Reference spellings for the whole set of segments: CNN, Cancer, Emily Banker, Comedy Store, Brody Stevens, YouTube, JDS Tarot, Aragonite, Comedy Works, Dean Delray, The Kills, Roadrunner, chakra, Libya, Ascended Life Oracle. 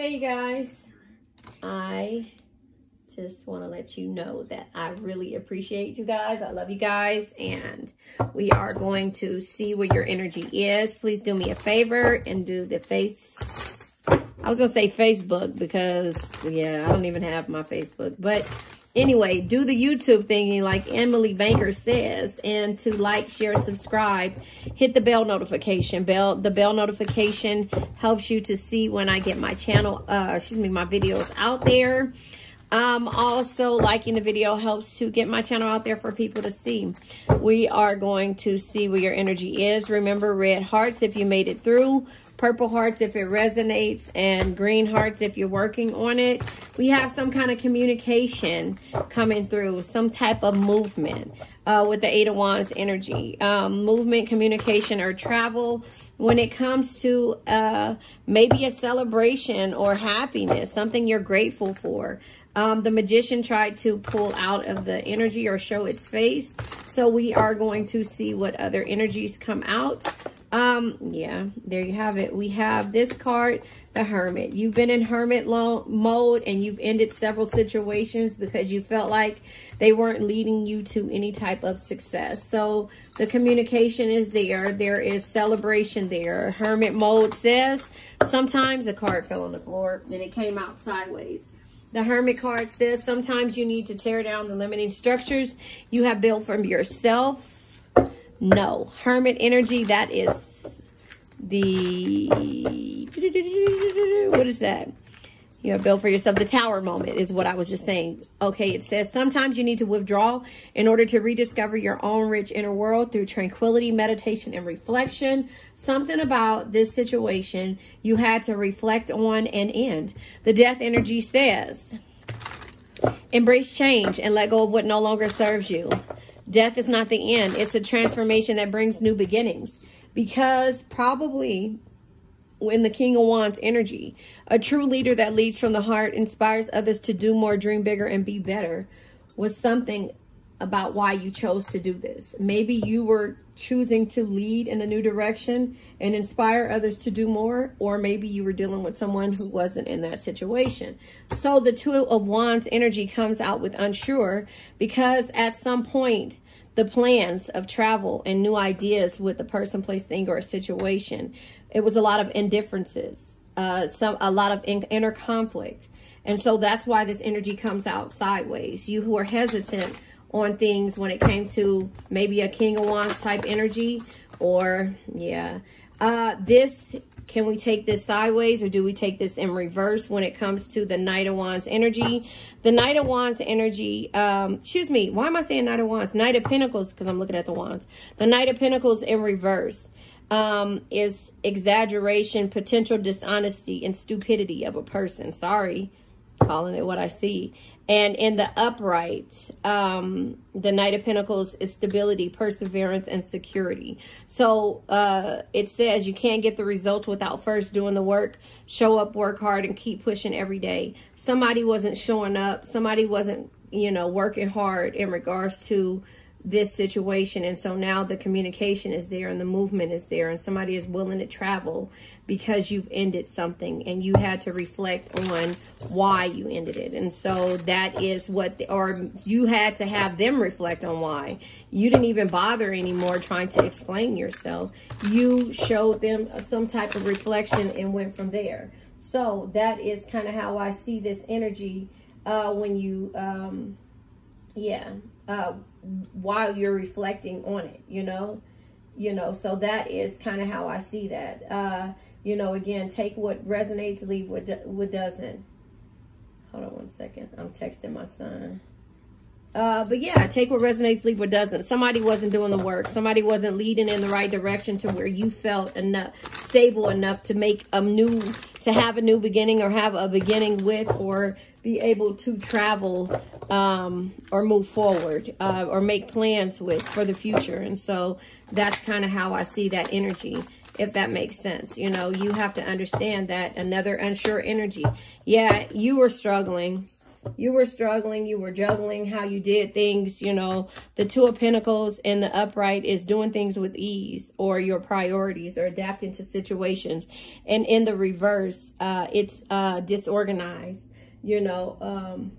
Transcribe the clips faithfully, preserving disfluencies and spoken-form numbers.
Hey guys, I just want to let you know that I really appreciate you guys. I love you guys, and we are going to see what your energy is. Please do me a favor and do the face. I was gonna say Facebook because yeah, I don't even have my Facebook, but anyway, do the YouTube thingy like Emily Banker says, and to like, share, subscribe, hit the bell notification. Bell, the bell notification helps you to see when I get my channel, uh, excuse me, my videos out there. Um, also, liking the video helps to get my channel out there for people to see. We are going to see where your energy is. Remember, red hearts if you made it through, purple hearts if it resonates, and green hearts if you're working on it. We have some kind of communication coming through, some type of movement uh, with the Eight of Wands energy. Um, movement, communication, or travel. When it comes to uh, maybe a celebration or happiness, something you're grateful for. Um, the Magician tried to pull out of the energy or show its face. So we are going to see what other energies come out. Um, yeah, there you have it. We have this card, the Hermit. You've been in hermit mode and you've ended several situations because you felt like they weren't leading you to any type of success. So the communication is there. There is celebration there. Hermit mode says sometimes a card fell on the floor and it came out sideways. The Hermit card says sometimes you need to tear down the limiting structures you have built from yourself. No, Hermit energy, that is the, what is that? You know, build for yourself. The Tower moment is what I was just saying. Okay, it says sometimes you need to withdraw in order to rediscover your own rich inner world through tranquility, meditation, and reflection. Something about this situation you had to reflect on and end. The Death energy says, embrace change and let go of what no longer serves you. Death is not the end. It's a transformation that brings new beginnings. Because probably in the King of Wands energy, a true leader that leads from the heart inspires others to do more, dream bigger, and be better was something about why you chose to do this. Maybe you were choosing to lead in a new direction and inspire others to do more, or maybe you were dealing with someone who wasn't in that situation. So the Two of Wands energy comes out with unsure, because at some point, the plans of travel and new ideas with the person, place, thing, or situation, it was a lot of indifferences, uh, some a lot of in, inner conflict. And so that's why this energy comes out sideways. You who are hesitant on things when it came to maybe a King of Wands type energy, or yeah, uh, this, can we take this sideways or do we take this in reverse when it comes to the Knight of Wands energy? The Knight of Wands energy, um, excuse me, why am I saying Knight of Wands? Knight of Pentacles, because I'm looking at the wands. The Knight of Pentacles in reverse um, is exaggeration, potential dishonesty, and stupidity of a person. Sorry, calling it what I see. And in the upright, um, the Knight of Pentacles is stability, perseverance, and security. So uh, it says you can't get the results without first doing the work. Show up, work hard, and keep pushing every day. Somebody wasn't showing up. Somebody wasn't, you know, working hard in regards to this situation. And so now the communication is there and the movement is there, and somebody is willing to travel because you've ended something and you had to reflect on why you ended it. And so that is what the, or you had to have them reflect on why you didn't even bother anymore trying to explain yourself. You showed them some type of reflection and went from there. So that is kind of how I see this energy uh when you um yeah uh while you're reflecting on it, you know, you know, so that is kind of how I see that, uh, you know, again, take what resonates, leave what, do, what doesn't. Hold on one second. I'm texting my son. Uh, but yeah, take what resonates, leave what doesn't. Somebody wasn't doing the work. Somebody wasn't leading in the right direction to where you felt enough, stable enough to make a new, to have a new beginning or have a beginning with, or be able to travel, um, or move forward, uh, or make plans with for the future. And so that's kind of how I see that energy, if that makes sense. You know, you have to understand that another unsure energy. Yeah, you were struggling. you were struggling, you were juggling how you did things, you know, the Two of Pentacles and the Upright is doing things with ease or your priorities or adapting to situations. And in the reverse, uh, it's uh, disorganized, you know. Um,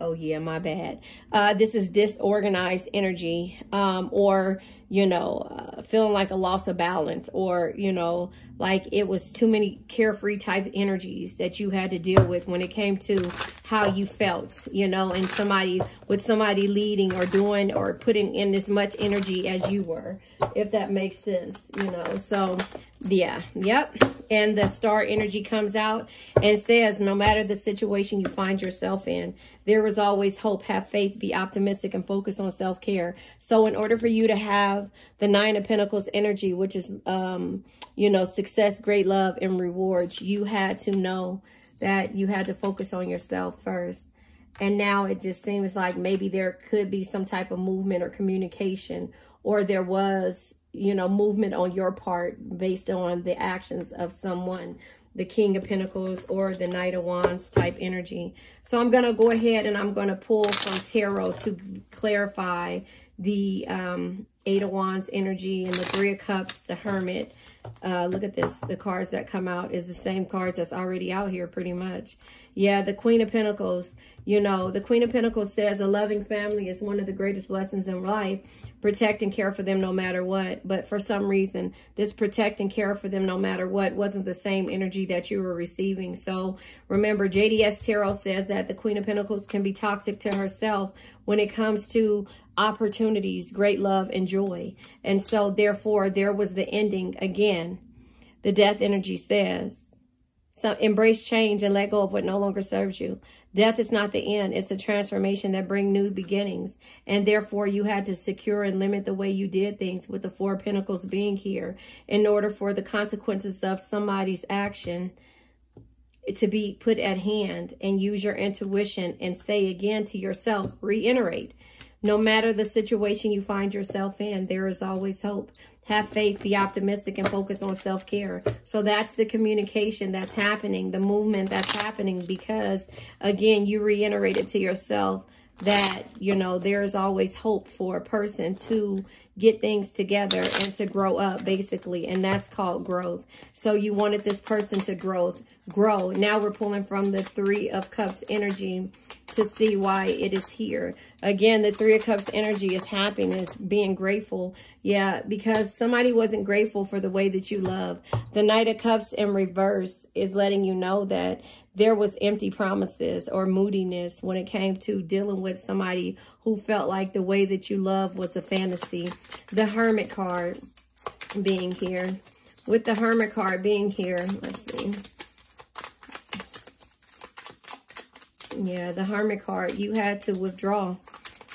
oh, yeah, my bad. Uh, this is disorganized energy, um, or, you know, uh, feeling like a loss of balance, or, you know, like it was too many carefree type energies that you had to deal with when it came to how you felt, you know, and somebody with somebody leading or doing or putting in as much energy as you were, if that makes sense, you know. So, yeah, yep. And the star energy comes out and says, no matter the situation you find yourself in, there is always hope. Have faith, be optimistic, and focus on self-care. So in order for you to have the Nine of Pentacles energy, which is, um, you know, success, great love, and rewards, you had to know that you had to focus on yourself first. And now it just seems like maybe there could be some type of movement or communication, or there was, you know, movement on your part based on the actions of someone, the King of Pentacles or the Knight of Wands type energy. So I'm going to go ahead and I'm going to pull from tarot to clarify the um, Eight of Wands energy and the Three of Cups, the Hermit. Uh, look at this. The cards that come out is the same cards that's already out here pretty much. Yeah, the Queen of Pentacles. You know, the Queen of Pentacles says a loving family is one of the greatest blessings in life. Protect and care for them no matter what. But for some reason, this protect and care for them no matter what wasn't the same energy that you were receiving. So remember, J D S Tarot says that the Queen of Pentacles can be toxic to herself when it comes to opportunities, great love, and joy. And so therefore, there was the ending again. The death energy says, so embrace change and let go of what no longer serves you. Death is not the end. It's a transformation that brings new beginnings. And therefore, you had to secure and limit the way you did things, with the Four of Pentacles being here, in order for the consequences of somebody's action to be put at hand. And use your intuition and say again to yourself, reiterate, no matter the situation you find yourself in, there is always hope. Have faith, be optimistic, and focus on self-care. So that's the communication that's happening, the movement that's happening, because, again, you reiterated to yourself that, you know, there's always hope for a person to get things together and to grow up, basically. And that's called growth. So you wanted this person to grow. grow. Now we're pulling from the Three of Cups energy to see why it is here. Again, the Three of Cups energy is happiness, being grateful. Yeah, because somebody wasn't grateful for the way that you love. The Knight of Cups in reverse is letting you know that there was empty promises or moodiness when it came to dealing with somebody who felt like the way that you love was a fantasy. The Hermit card being here. With the Hermit card being here, let's see. Yeah, the Hermit card, you had to withdraw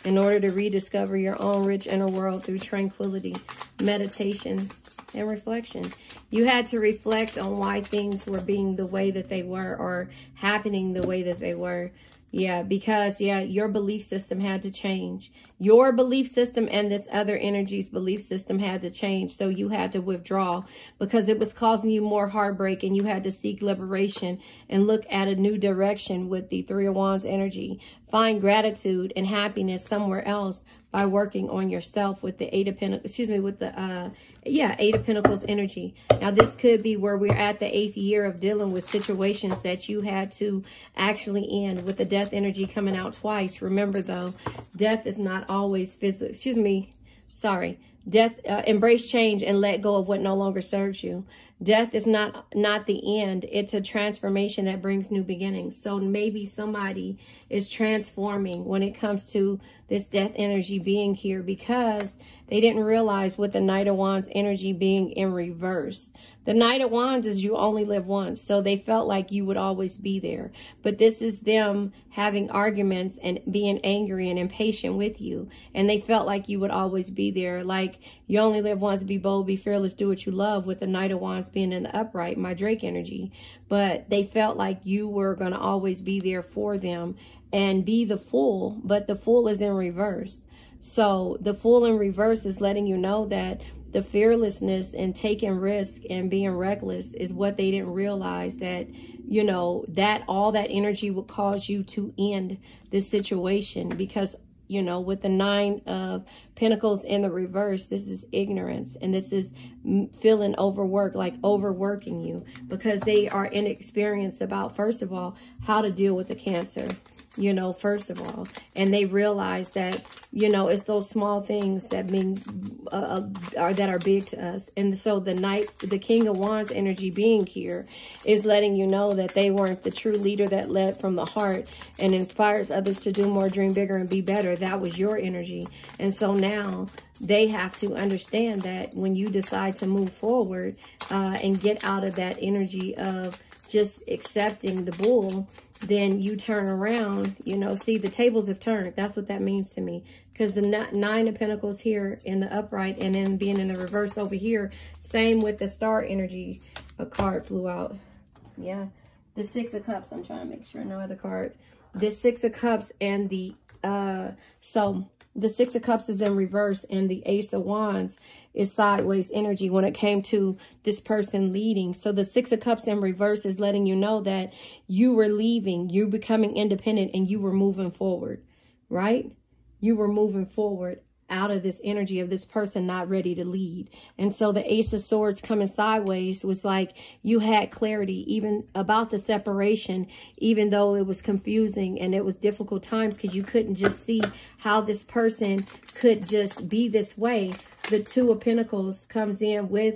in order to rediscover your own rich inner world through tranquility, meditation, and reflection. You had to reflect on why things were being the way that they were, or happening the way that they were. Yeah, because, yeah, your belief system had to change. Your belief system and this other energy's belief system had to change. So you had to withdraw because it was causing you more heartbreak, and you had to seek liberation and look at a new direction with the Three of Wands energy. Find gratitude and happiness somewhere else by working on yourself with the Eight of Pentacles, excuse me, with the, uh, yeah, Eight of Pentacles energy. Now, this could be where we're at the eighth year of dealing with situations that you had to actually end, with the death energy coming out twice. Remember, though, death is not always physical. Excuse me. Sorry. Death, uh, embrace change and let go of what no longer serves you. Death is not, not the end. It's a transformation that brings new beginnings. So maybe somebody is transforming when it comes to this death energy being here, because they didn't realize, with the Knight of Wands energy being in reverse. The Knight of Wands is you only live once. So they felt like you would always be there. But this is them having arguments and being angry and impatient with you. And they felt like you would always be there. Like, you only live once, be bold, be fearless, do what you love, with the Knight of Wands being in the upright, my Drake energy. But they felt like you were going to always be there for them and be the Fool. But the Fool is in reverse. So the Fool in reverse is letting you know that the fearlessness and taking risk and being reckless is what they didn't realize, that, you know, that all that energy would cause you to end this situation. Because, you know, with the Nine of Pentacles in the reverse, this is ignorance. And this is feeling overworked, like overworking you, because they are inexperienced about, first of all, how to deal with the Cancer, you know, first of all. And they realize that, you know, it's those small things that mean, uh, are, that are big to us. And so the Knight, the King of Wands energy being here is letting you know that they weren't the true leader that led from the heart and inspires others to do more, dream bigger, and be better. That was your energy. And so now they have to understand that when you decide to move forward uh, and get out of that energy of just accepting the bull, then you turn around, you know, see, the tables have turned. That's what that means to me. Because the Nine of Pentacles here in the upright, and then being in the reverse over here, same with the star energy. A card flew out. Yeah. The Six of Cups. I'm trying to make sure no other cards. The Six of Cups and the, uh, so the Six of Cups is in reverse, and the Ace of Wands is sideways energy when it came to this person leading. So the Six of Cups in reverse is letting you know that you were leaving, you becoming independent, and you were moving forward, right? You were moving forward out of this energy of this person not ready to lead. And so the Ace of Swords coming sideways was like you had clarity even about the separation, even though it was confusing and it was difficult times because you couldn't just see how this person could just be this way. The Two of Pentacles comes in with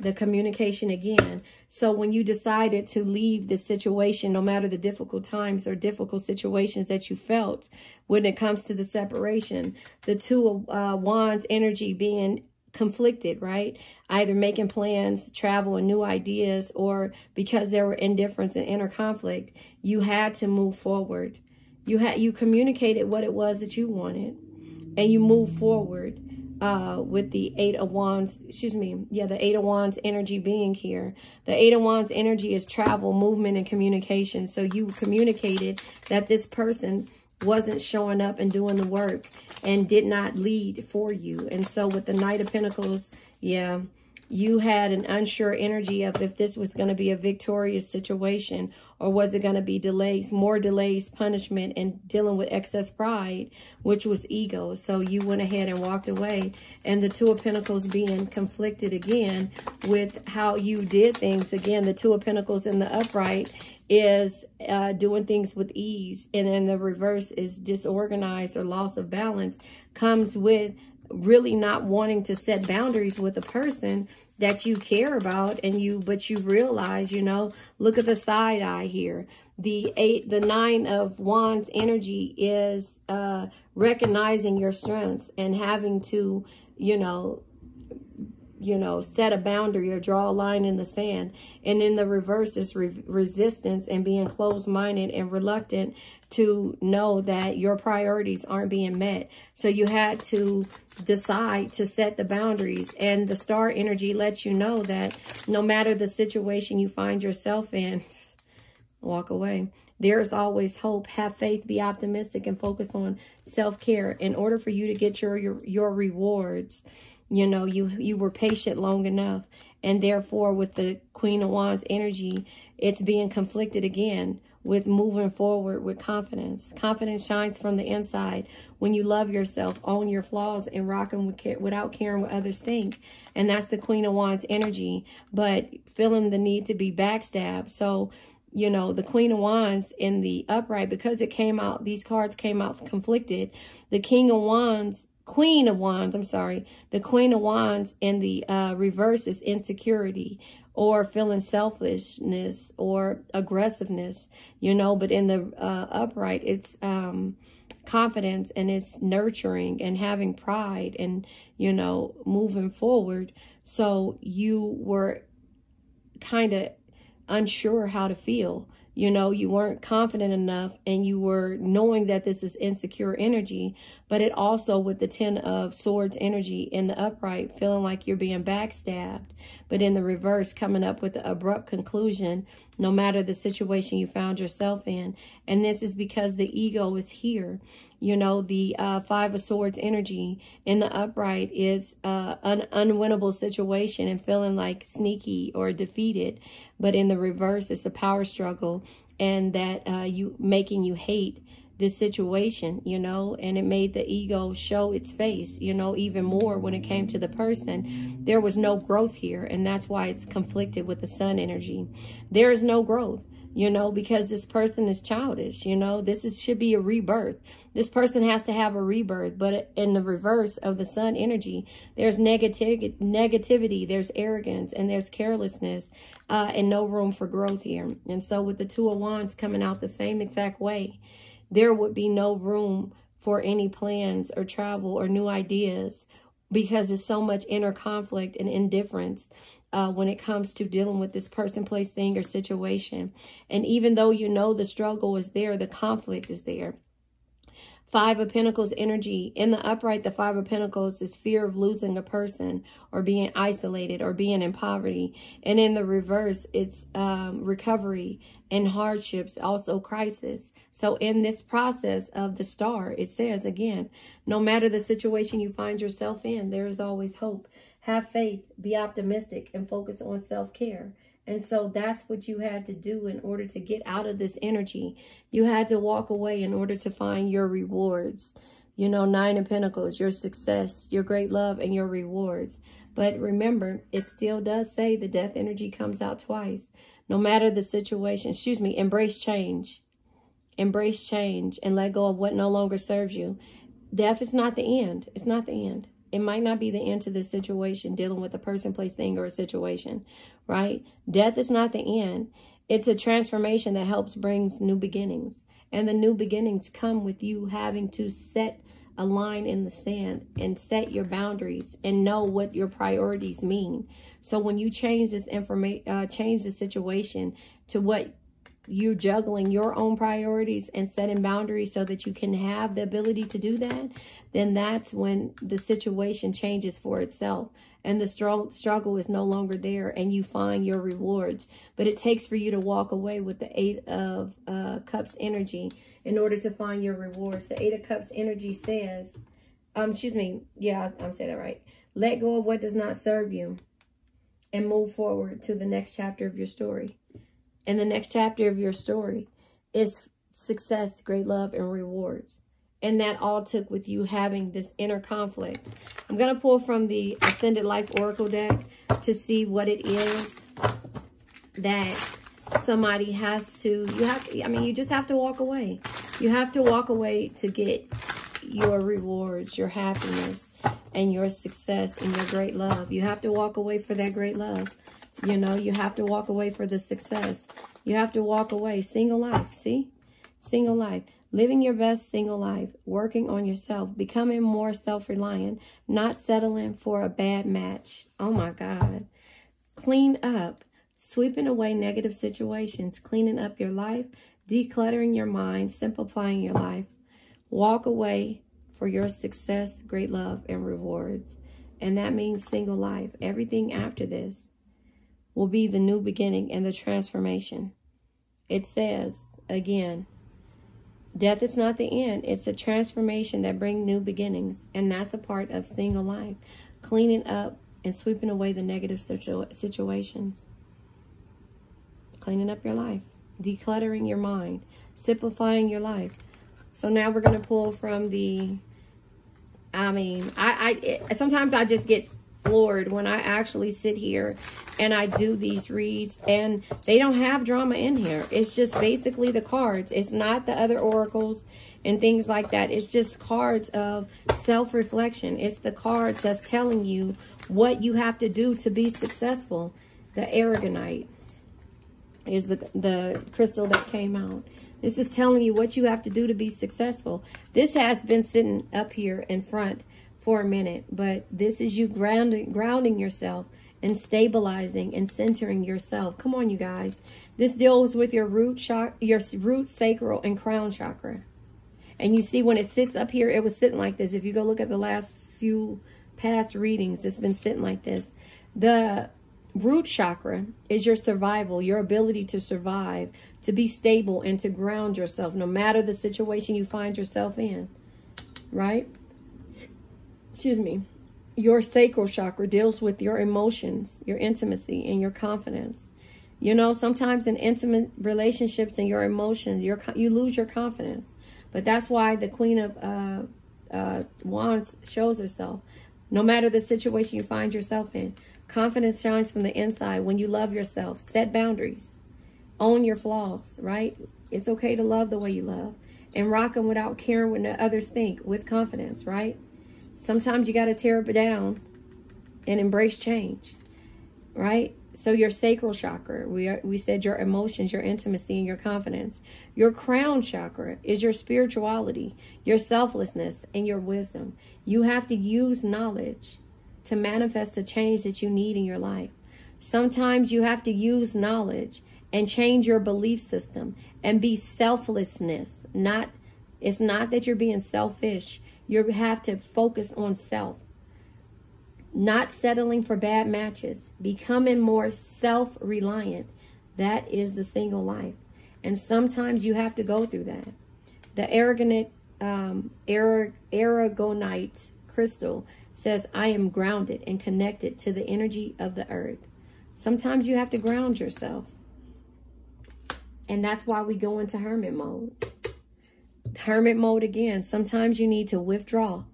the communication again. So when you decided to leave the situation, no matter the difficult times or difficult situations that you felt when it comes to the separation, the Two of uh, Wands energy being conflicted, right? Either making plans, travel, and new ideas, or because there were indifference and inner conflict, you had to move forward. You had, you communicated what it was that you wanted, and you moved forward. Uh, with the Eight of Wands, excuse me, yeah, the Eight of Wands energy being here. The Eight of Wands energy is travel, movement, and communication. So you communicated that this person wasn't showing up and doing the work and did not lead for you. And so with the Knight of Pentacles, yeah, you had an unsure energy of if this was going to be a victorious situation, or was it going to be delays, more delays, punishment, and dealing with excess pride, which was ego. So you went ahead and walked away. And the Two of Pentacles being conflicted again with how you did things. Again, the Two of Pentacles in the upright is uh, doing things with ease. And then the reverse is disorganized or loss of balance, comes with really not wanting to set boundaries with a person that you care about, and you, but you realize, you know, look at the side eye here. The eight, the Nine of Wands energy is uh, recognizing your strengths and having to, you know, you know, set a boundary or draw a line in the sand. And in the reverse is re resistance and being closed-minded and reluctant to know that your priorities aren't being met. So you had to decide to set the boundaries. And the star energy lets you know that no matter the situation you find yourself in, walk away. There is always hope. Have faith, be optimistic, and focus on self-care in order for you to get your, your, your rewards. You know, you, you were patient long enough. And therefore, with the Queen of Wands energy, it's being conflicted again with moving forward with confidence. Confidence shines from the inside when you love yourself, own your flaws, and rocking with, without caring what others think. And that's the Queen of Wands energy, but feeling the need to be backstabbed. So, you know, the Queen of Wands in the upright, because it came out, these cards came out conflicted, the King of Wands Queen of Wands, I'm sorry, the Queen of Wands and the uh, reverse is insecurity or feeling selfishness or aggressiveness, you know, but in the uh, upright, it's um, confidence, and it's nurturing and having pride and, you know, moving forward. So you were kind of unsure how to feel. You know, you weren't confident enough and you were knowing that this is insecure energy, but it also with the Ten of Swords energy in the upright, feeling like you're being backstabbed, but in the reverse, coming up with an abrupt conclusion, no matter the situation you found yourself in. And this is because the ego is here. You know, the uh, Five of Swords energy in the upright is uh, an unwinnable situation and feeling like sneaky or defeated. But in the reverse, it's a power struggle and that uh, you making you hate this situation, you know, and it made the ego show its face, you know, even more when it came to the person. There was no growth here, and that's why it's conflicted with the sun energy. There is no growth, you know, because this person is childish, you know. This is, should be a rebirth. This person has to have a rebirth, but in the reverse of the sun energy, there's negativ negativity, there's arrogance, and there's carelessness, uh, and no room for growth here. And so with the Two of Wands coming out the same exact way, there would be no room for any plans or travel or new ideas because there's so much inner conflict and indifference uh, when it comes to dealing with this person, place, thing, or situation. And even though you know the struggle is there, the conflict is there. Five of Pentacles energy. In the upright, the Five of Pentacles is fear of losing a person or being isolated or being in poverty. And in the reverse, it's um, recovery and hardships, also crisis. So in this process of the star, it says, again, no matter the situation you find yourself in, there is always hope. Have faith, be optimistic, and focus on self-care. And so that's what you had to do in order to get out of this energy. You had to walk away in order to find your rewards. You know, Nine of Pentacles, your success, your great love, and your rewards. But remember, it still does say the death energy comes out twice. No matter the situation, excuse me, embrace change. Embrace change and let go of what no longer serves you. Death is not the end. It's not the end. It might not be the end to this situation, dealing with a person, place, thing, or a situation, right? Death is not the end. It's a transformation that helps brings new beginnings. And the new beginnings come with you having to set a line in the sand and set your boundaries and know what your priorities mean. So when you change this information, uh, change the situation to what you're juggling your own priorities and setting boundaries so that you can have the ability to do that, then that's when the situation changes for itself and the struggle is no longer there and you find your rewards. But it takes for you to walk away with the Eight of uh, Cups energy in order to find your rewards. The Eight of Cups energy says, um, excuse me, yeah, I'm saying that right. Let go of what does not serve you and move forward to the next chapter of your story. And the next chapter of your story is success, great love, and rewards. And that all took with you having this inner conflict. I'm going to pull from the Ascended Life Oracle deck to see what it is that somebody has to, you have to, I mean, you just have to walk away. You have to walk away to get your rewards, your happiness, and your success, and your great love. You have to walk away for that great love. You know, you have to walk away for the success. You have to walk away. Single life, see? Single life. Living your best single life. Working on yourself. Becoming more self-reliant. Not settling for a bad match. Oh, my God. Clean up. Sweeping away negative situations. Cleaning up your life. Decluttering your mind. Simplifying your life. Walk away for your success, great love, and rewards. And that means single life. Everything after this will be the new beginning and the transformation. It says, again, death is not the end. It's a transformation that brings new beginnings. And that's a part of single life. Cleaning up and sweeping away the negative situ situations. Cleaning up your life. Decluttering your mind. Simplifying your life. So now we're going to pull from the, I mean, I, I it, sometimes I just get floored when I actually sit here and I do these reads and they don't have drama in here. It's just basically the cards. It's not the other oracles and things like that. It's just cards of self-reflection. It's the cards that's telling you what you have to do to be successful. The Aragonite is the, the crystal that came out. This is telling you what you have to do to be successful. This has been sitting up here in front for a minute, but this is you grounding, grounding yourself and stabilizing and centering yourself. Come on, you guys. This deals with your root, your root, sacral, and crown chakra. And you see, when it sits up here, it was sitting like this. If you go look at the last few past readings, it's been sitting like this. The root chakra is your survival, your ability to survive, to be stable, and to ground yourself, no matter the situation you find yourself in, right? Excuse me. Your sacral chakra deals with your emotions, your intimacy, and your confidence. You know, sometimes in intimate relationships and your emotions, your, you lose your confidence. But that's why the Queen of uh, uh, Wands shows herself. No matter the situation you find yourself in, confidence shines from the inside when you love yourself. Set boundaries. Own your flaws, right? It's okay to love the way you love. And rock them without caring what the others think, with confidence, right? Sometimes you got to tear it down and embrace change, right? So your sacral chakra, we, are, we said your emotions, your intimacy, and your confidence. Your crown chakra is your spirituality, your selflessness, and your wisdom. You have to use knowledge to manifest the change that you need in your life. Sometimes you have to use knowledge and change your belief system and be selflessness. Not, it's not that you're being selfish. You have to focus on self, not settling for bad matches, becoming more self-reliant. That is the single life. And sometimes you have to go through that. The Aragonite, um, Aragonite crystal says, I am grounded and connected to the energy of the earth. Sometimes you have to ground yourself. And that's why we go into hermit mode. Hermit mode again. Sometimes you need to withdraw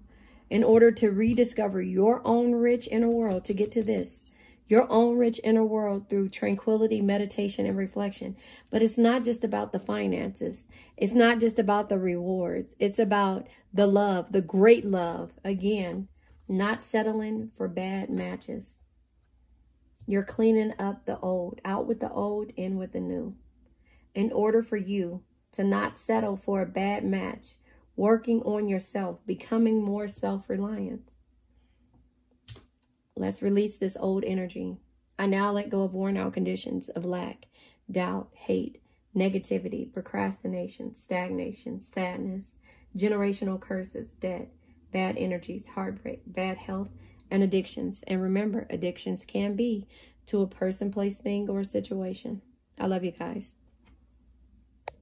in order to rediscover your own rich inner world. To get to this, your own rich inner world through tranquility, meditation, and reflection. But it's not just about the finances. It's not just about the rewards. It's about the love, the great love. Again, not settling for bad matches. You're cleaning up the old, out with the old, in with the new. In order for you to not settle for a bad match, working on yourself, becoming more self-reliant. Let's release this old energy. I now let go of worn-out conditions of lack, doubt, hate, negativity, procrastination, stagnation, sadness, generational curses, debt, bad energies, heartbreak, bad health, and addictions. And remember, addictions can be to a person, place, thing, or situation. I love you guys.